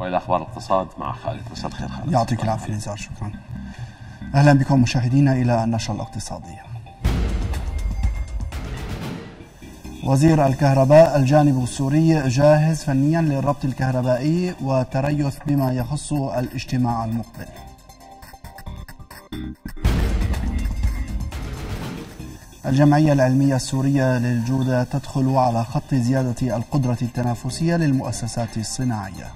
والى اخبار الاقتصاد مع خالد. مساء الخير خالد. يعطيك العافيه نزار، شكرا. اهلا بكم مشاهدينا الى النشره الاقتصاديه. وزير الكهرباء: الجانب السوري جاهز فنيا للربط الكهربائي والتريث بما يخص الاجتماع المقبل. الجمعية العلمية السورية للجودة تدخل على خط زيادة القدرة التنافسية للمؤسسات الصناعية.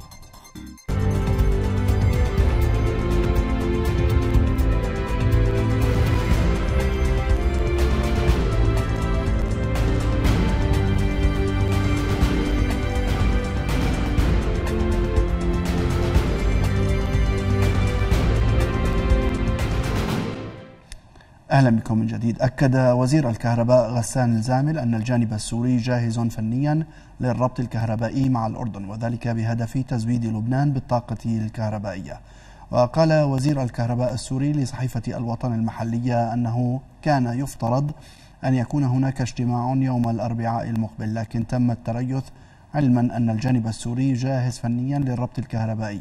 أهلا بكم من جديد. أكد وزير الكهرباء غسان الزامل أن الجانب السوري جاهز فنيا للربط الكهربائي مع الأردن، وذلك بهدف تزويد لبنان بالطاقة الكهربائية. وقال وزير الكهرباء السوري لصحيفة الوطن المحلية أنه كان يفترض أن يكون هناك اجتماع يوم الأربعاء المقبل، لكن تم التريث، علما أن الجانب السوري جاهز فنيا للربط الكهربائي.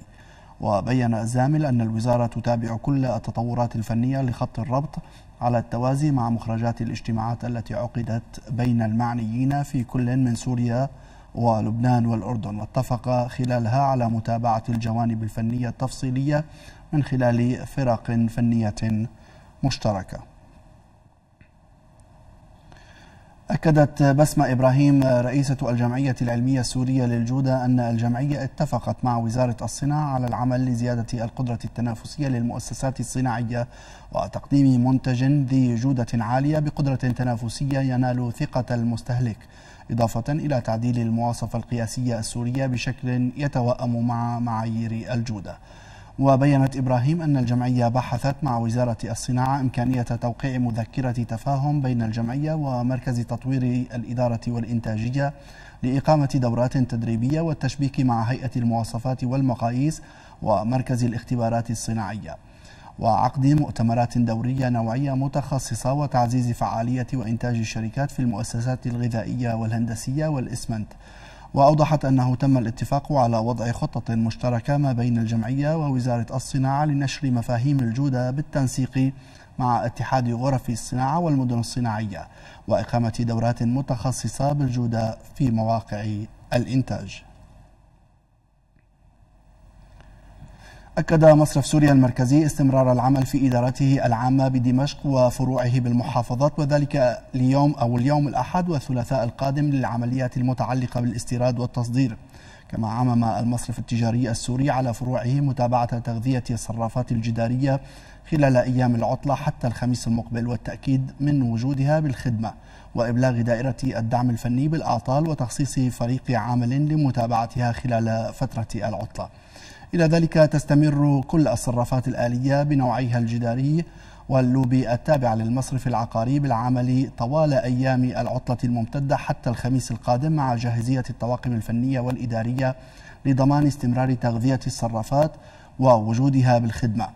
وبيّن الزامل أن الوزارة تتابع كل التطورات الفنية لخط الربط على التوازي مع مخرجات الاجتماعات التي عقدت بين المعنيين في كل من سوريا ولبنان والأردن، واتفق خلالها على متابعة الجوانب الفنية التفصيلية من خلال فرق فنية مشتركة. أكدت بسمة إبراهيم رئيسة الجمعية العلمية السورية للجودة أن الجمعية اتفقت مع وزارة الصناعة على العمل لزيادة القدرة التنافسية للمؤسسات الصناعية وتقديم منتج ذي جودة عالية بقدرة تنافسية ينال ثقة المستهلك، إضافة إلى تعديل المواصفة القياسية السورية بشكل يتوائم مع معايير الجودة. وبيّنت إبراهيم أن الجمعية بحثت مع وزارة الصناعة إمكانية توقيع مذكرة تفاهم بين الجمعية ومركز تطوير الإدارة والإنتاجية لإقامة دورات تدريبية والتشبيك مع هيئة المواصفات والمقاييس ومركز الاختبارات الصناعية، وعقد مؤتمرات دورية نوعية متخصصة، وتعزيز فعالية وإنتاج الشركات في المؤسسات الغذائية والهندسية والإسمنت. وأوضحت أنه تم الاتفاق على وضع خطة مشتركة ما بين الجمعية ووزارة الصناعة لنشر مفاهيم الجودة بالتنسيق مع اتحاد غرف الصناعة والمدن الصناعية، وإقامة دورات متخصصة بالجودة في مواقع الإنتاج. أكد مصرف سوريا المركزي استمرار العمل في إدارته العامة بدمشق وفروعه بالمحافظات، وذلك اليوم الأحد والثلاثاء القادم للعمليات المتعلقة بالاستيراد والتصدير. كما عمم المصرف التجاري السوري على فروعه متابعة تغذية الصرافات الجدارية خلال أيام العطلة حتى الخميس المقبل، والتأكيد من وجودها بالخدمة، وإبلاغ دائرة الدعم الفني بالأعطال، وتخصيص فريق عامل لمتابعتها خلال فترة العطلة. إلى ذلك تستمر كل الصرافات الآلية بنوعيها الجداري واللوبي التابع للمصرف العقاري بالعمل طوال أيام العطلة الممتدة حتى الخميس القادم، مع جاهزية الطواقم الفنية والإدارية لضمان استمرار تغذية الصرافات ووجودها بالخدمة.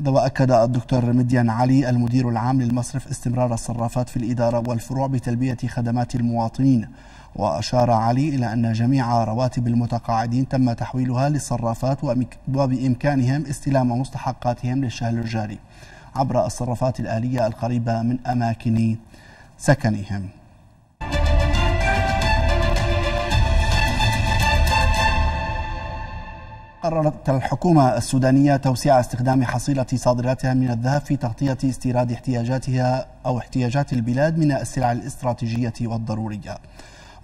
هذا. وأكد الدكتور مديان علي المدير العام للمصرف استمرار الصرافات في الإدارة والفروع بتلبية خدمات المواطنين. وأشار علي إلى أن جميع رواتب المتقاعدين تم تحويلها للصرافات، وبإمكانهم استلام مستحقاتهم للشهر الجاري عبر الصرافات الآلية القريبة من أماكن سكنهم. قررت الحكومة السودانية توسيع استخدام حصيلة صادراتها من الذهب في تغطية استيراد احتياجات البلاد من السلع الاستراتيجية والضرورية.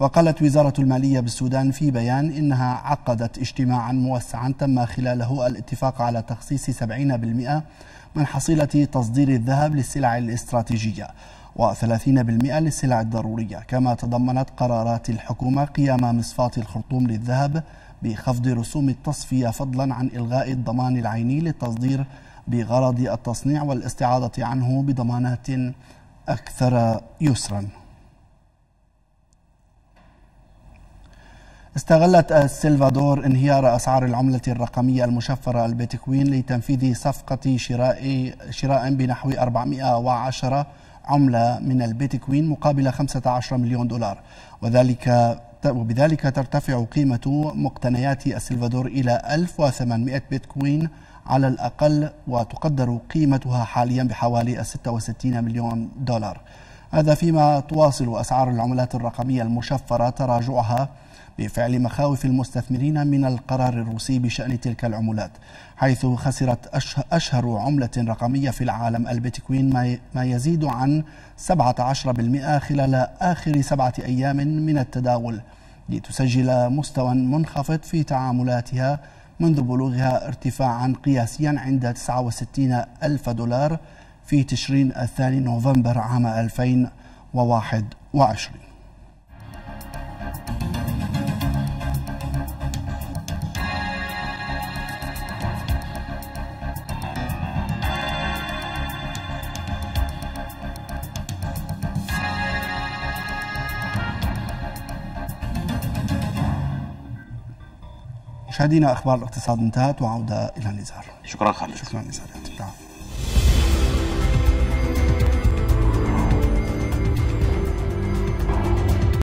وقالت وزارة المالية بالسودان في بيان إنها عقدت اجتماعا موسعا تم خلاله الاتفاق على تخصيص 70% من حصيلة تصدير الذهب للسلع الاستراتيجية و30% للسلع الضرورية. كما تضمنت قرارات الحكومة قيام مصفاة الخرطوم للذهب بخفض رسوم التصفية، فضلا عن إلغاء الضمان العيني للتصدير بغرض التصنيع والاستعاضة عنه بضمانات أكثر يسرا. استغلت السلفادور انهيار أسعار العملة الرقمية المشفرة البيتكوين لتنفيذ صفقة شراء بنحو 410 عملة من البيتكوين مقابل 15 مليون دولار، وذلك وبذلك ترتفع قيمة مقتنيات السلفادور إلى 1800 بيتكوين على الأقل، وتقدر قيمتها حاليا بحوالي 66 مليون دولار. هذا فيما تواصل أسعار العملات الرقمية المشفرة تراجعها بفعل مخاوف المستثمرين من القرار الروسي بشأن تلك العملات، حيث خسرت أشهر عملة رقمية في العالم البيتكوين ما يزيد عن 17% خلال آخر 7 أيام من التداول، لتسجل مستوى منخفض في تعاملاتها منذ بلوغها ارتفاعا قياسيا عند 69 ألف دولار في تشرين الثاني نوفمبر عام 2021. مشاهدينا، أخبار الاقتصاد انتهت وعودة إلى نزار. شكرا خالد. شكرا نزار.